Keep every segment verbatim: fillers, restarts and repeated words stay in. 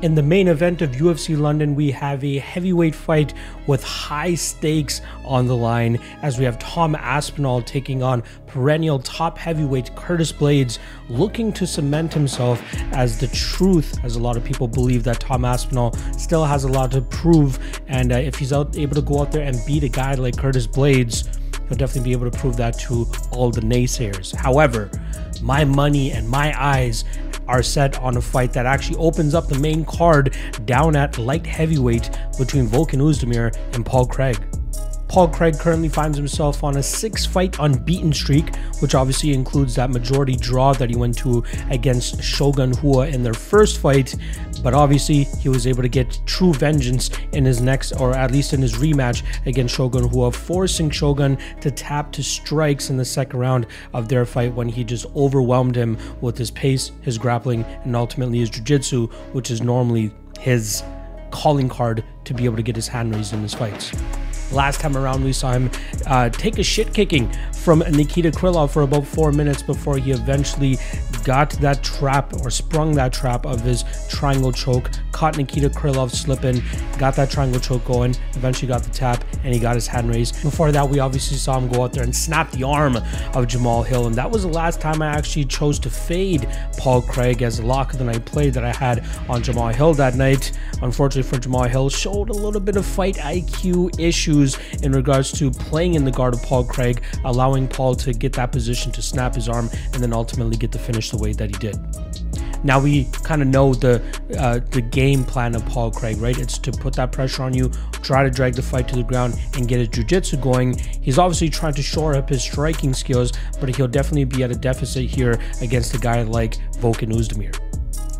In the main event of U F C London, we have a heavyweight fight with high stakes on the line, as we have Tom Aspinall taking on perennial top heavyweight Curtis Blades, looking to cement himself as the truth, as a lot of people believe that Tom Aspinall still has a lot to prove, and uh, if he's out, able to go out there and beat a guy like Curtis Blades, he'll definitely be able to prove that to all the naysayers. However, my money and my eyes are set on a fight that actually opens up the main card down at light heavyweight between Volkan Oezdemir and Paul Craig. Paul Craig currently finds himself on a six-fight unbeaten streak, which obviously includes that majority draw that he went to against Shogun Rua in their first fight, but obviously he was able to get true vengeance in his next, or at least in his rematch against Shogun Rua, forcing Shogun to tap to strikes in the second round of their fight when he just overwhelmed him with his pace, his grappling, and ultimately his jiu-jitsu, which is normally his calling card to be able to get his hand raised in his fights. Last time around, we saw him uh, take a shit kicking from Nikita Krylov for about four minutes before he eventually got that trap, or sprung that trap of his triangle choke, caught Nikita Krylov slipping, got that triangle choke going, eventually got the tap, and he got his hand raised. Before that, we obviously saw him go out there and snap the arm of Jamahal Hill, and that was the last time I actually chose to fade Paul Craig as a lock of the night play that I had on Jamahal Hill that night. Unfortunately for Jamahal Hill, showed a little bit of fight I Q issues in regards to playing in the guard of Paul Craig, allowing Paul to get that position to snap his arm and then ultimately get the finish the way that he did. Now we kind of know the uh, the game plan of Paul Craig, right? It's to put that pressure on you, try to drag the fight to the ground and get his jiu-jitsu going. He's obviously trying to shore up his striking skills, but he'll definitely be at a deficit here against a guy like Volkan Oezdemir.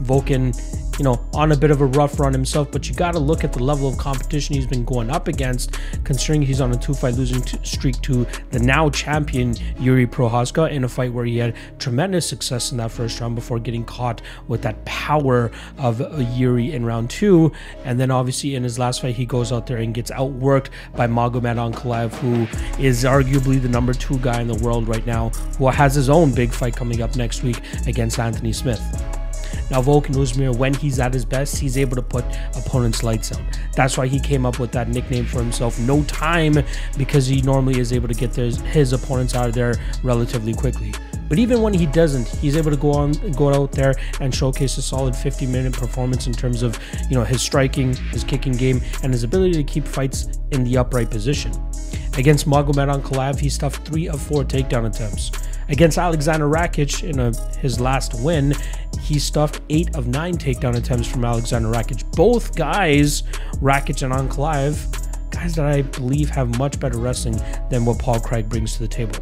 Volkan, you know, on a bit of a rough run himself, but you got to look at the level of competition he's been going up against, considering he's on a two-fight losing streak to the now champion Yuri Prochazka in a fight where he had tremendous success in that first round before getting caught with that power of Yuri in round two. And then obviously in his last fight, he goes out there and gets outworked by Magomed Ankalaev, who is arguably the number two guy in the world right now, who has his own big fight coming up next week against Anthony Smith. Now, Volkan Oezdemir, when he's at his best, he's able to put opponents' lights out. That's why he came up with that nickname for himself, No Time, because he normally is able to get his, his opponents out of there relatively quickly. But even when he doesn't, he's able to go on, go out there and showcase a solid fifty-minute performance in terms of, you know, his striking, his kicking game, and his ability to keep fights in the upright position. Against Magomed Ankalaev, he stuffed three of four takedown attempts. Against Alexander Rakic in a, his last win, he stuffed eight of nine takedown attempts from Alexander Rakic. Both guys, Rakic and Ankalaev, guys that I believe have much better wrestling than what Paul Craig brings to the table.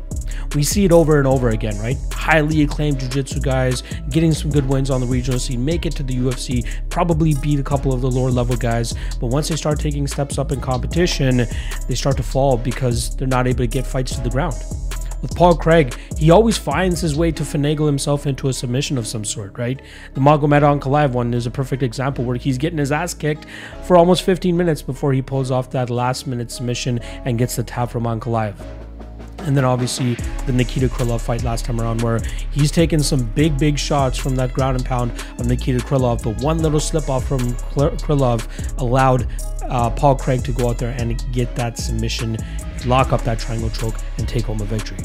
We see it over and over again, right? Highly acclaimed jiu-jitsu guys getting some good wins on the regional scene, make it to the U F C, probably beat a couple of the lower level guys, but once they start taking steps up in competition, they start to fall because they're not able to get fights to the ground. With Paul Craig, he always finds his way to finagle himself into a submission of some sort, right? The Magomed Ankalaev one is a perfect example where he's getting his ass kicked for almost fifteen minutes before he pulls off that last-minute submission and gets the tap from Ankalaev. And then obviously the Nikita Krylov fight last time around, where he's taken some big, big shots from that ground and pound of Nikita Krylov, but one little slip-off from Krylov allowed uh, Paul Craig to go out there and get that submission, lock up that triangle choke, and take home a victory.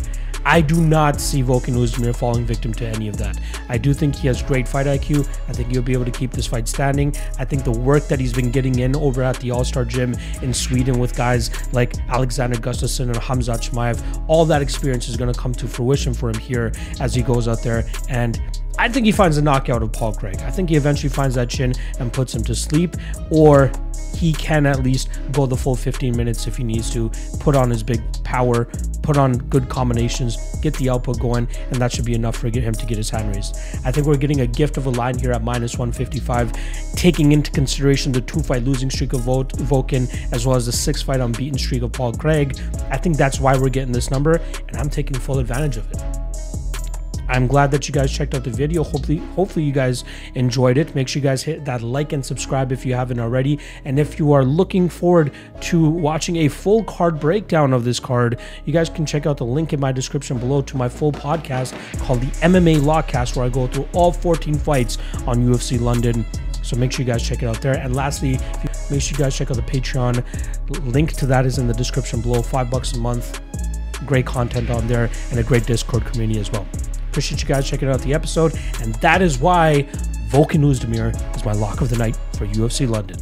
I do not see Volkan Oezdemir falling victim to any of that. I do think he has great fight I Q. I think he'll be able to keep this fight standing. I think the work that he's been getting in over at the All Star Gym in Sweden with guys like Alexander Gustafsson and Hamza Chmaev, all that experience is going to come to fruition for him here as he goes out there, and I think he finds a knockout of Paul Craig. I think he eventually finds that chin and puts him to sleep, or he can at least go the full fifteen minutes if he needs to, put on his big power, put on good combinations, get the output going, and that should be enough for him to get his hand raised. I think we're getting a gift of a line here at minus one fifty-five, taking into consideration the two-fight losing streak of Volkan as well as the six-fight unbeaten streak of Paul Craig. I think that's why we're getting this number, and I'm taking full advantage of it. I'm glad that you guys checked out the video. Hopefully, hopefully you guys enjoyed it. Make sure you guys hit that like and subscribe if you haven't already. And if you are looking forward to watching a full card breakdown of this card, you guys can check out the link in my description below to my full podcast called the M M A Lockcast, where I go through all fourteen fights on U F C London. So make sure you guys check it out there. And lastly, if you make sure you guys check out the Patreon. Link to that is in the description below. Five bucks a month. Great content on there and a great Discord community as well. Appreciate you guys checking out the episode. And that is why Volkan Oezdemir is my lock of the night for U F C London.